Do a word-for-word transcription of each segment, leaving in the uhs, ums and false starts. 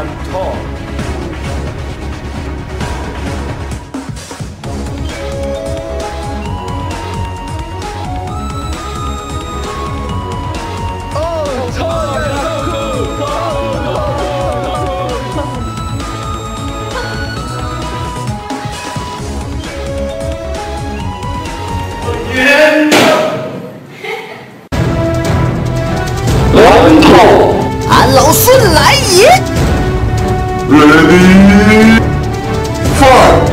I'm tall. Oh, tall! Ready? Fire!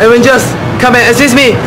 Avengers, come and assist me! Can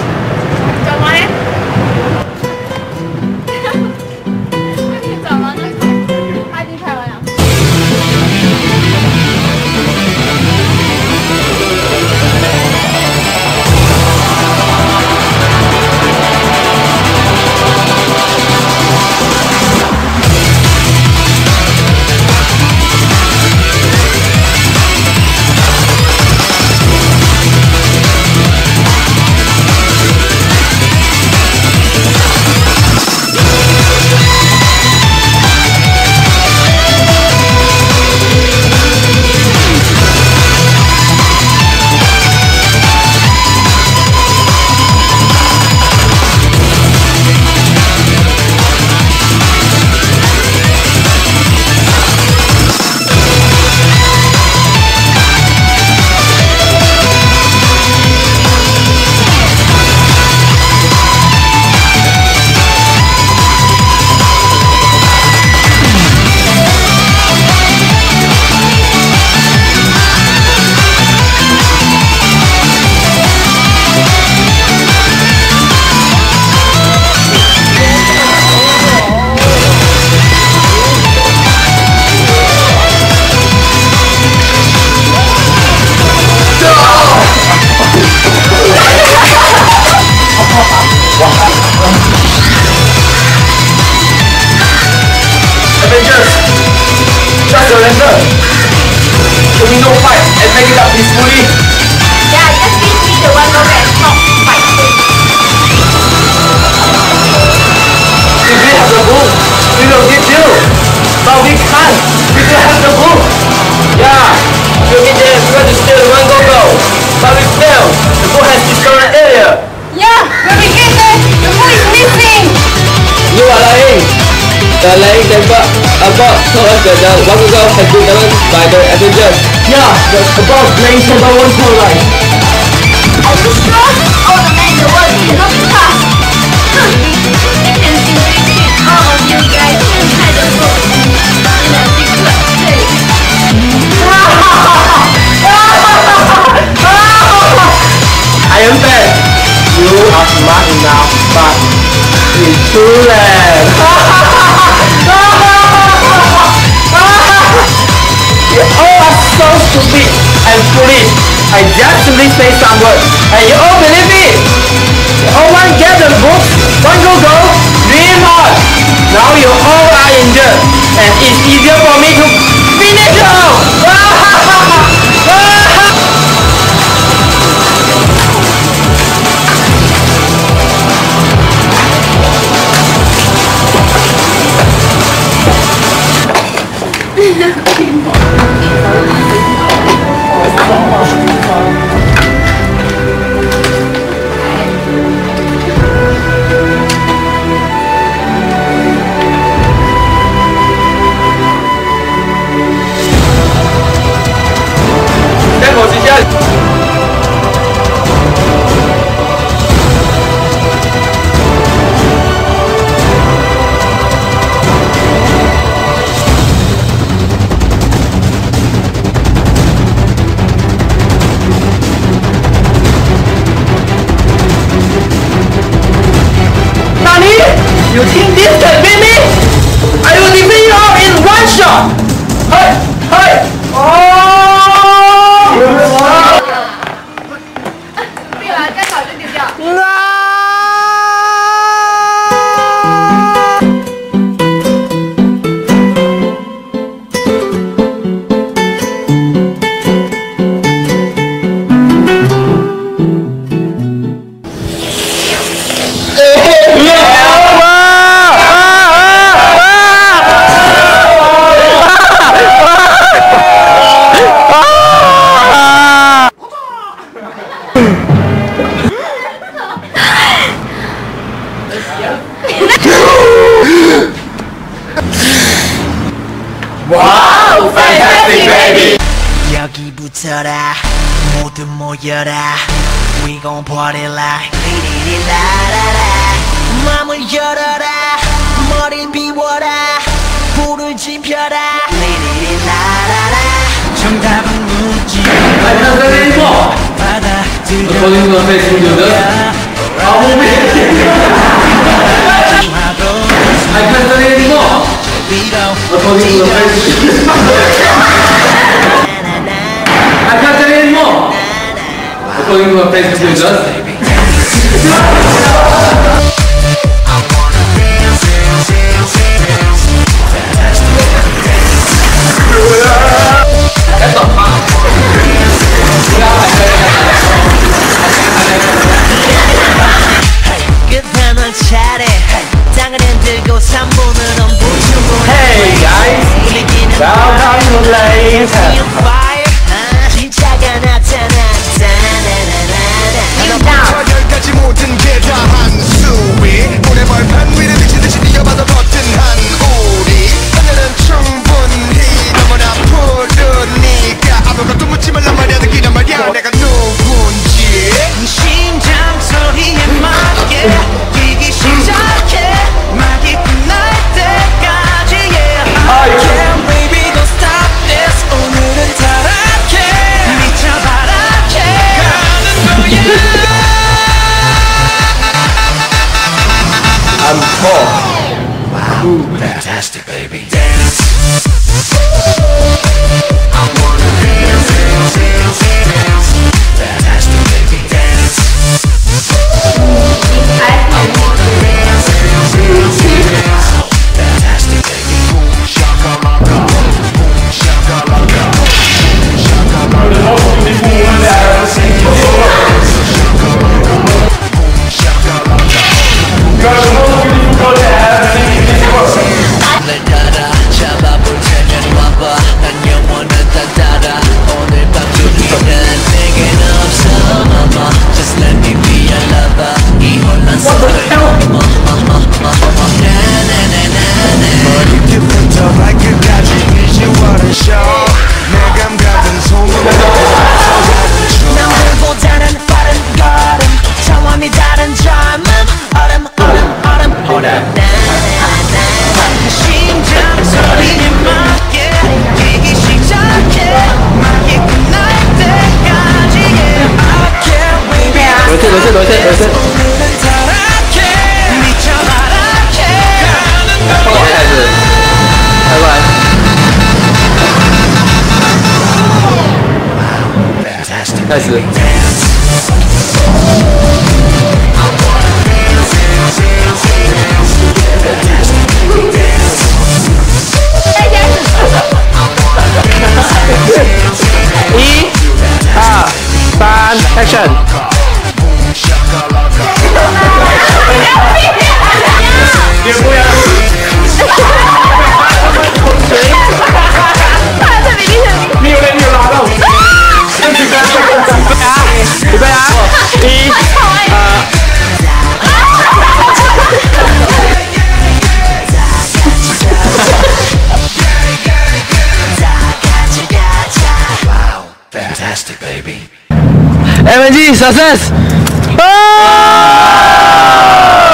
we not fight and make it up peacefully? Yeah, just please be the one over and not fight. If we have the book, we will get you. But we can't. We don't have the book. Yeah, we'll get there and try to steal the one go go. But we fail. The book has discovered area. Yeah, when we get there, the book is missing. You are lying. The Atlantic Temple about told us that the one girl has been done by the Avengers. Yeah, the about Atlantic Temple was so right. I just lost all the men in the world cannot be passed. Huh. You can see everything in all of you guys inside the book in a big club place. I am bad. You are smart enough, but it's too late. You all are so stupid and foolish. I just simply say some words, and you all believe it. You all want to get the book, want to go, dream on. Now you all are injured, and it's easier for me to finish you all. 와우, Fantastic baby. 여기 붙어라, 모두 모여라. We gon' party like 리리리라라라. 마음을 열어라, 머리를 비워라, 불을 지펴라. 리리리라라라. 정답은 묻지 말고 받아들여. I can't tell you anymore! I can't even my face between us. I wanna dance, dance, dance, dance. Fantastic. That's not fun. I'm tall. Wow. Ooh, fantastic, baby. Dance. Action! Wow, fantastic baby! M N G success! Oh!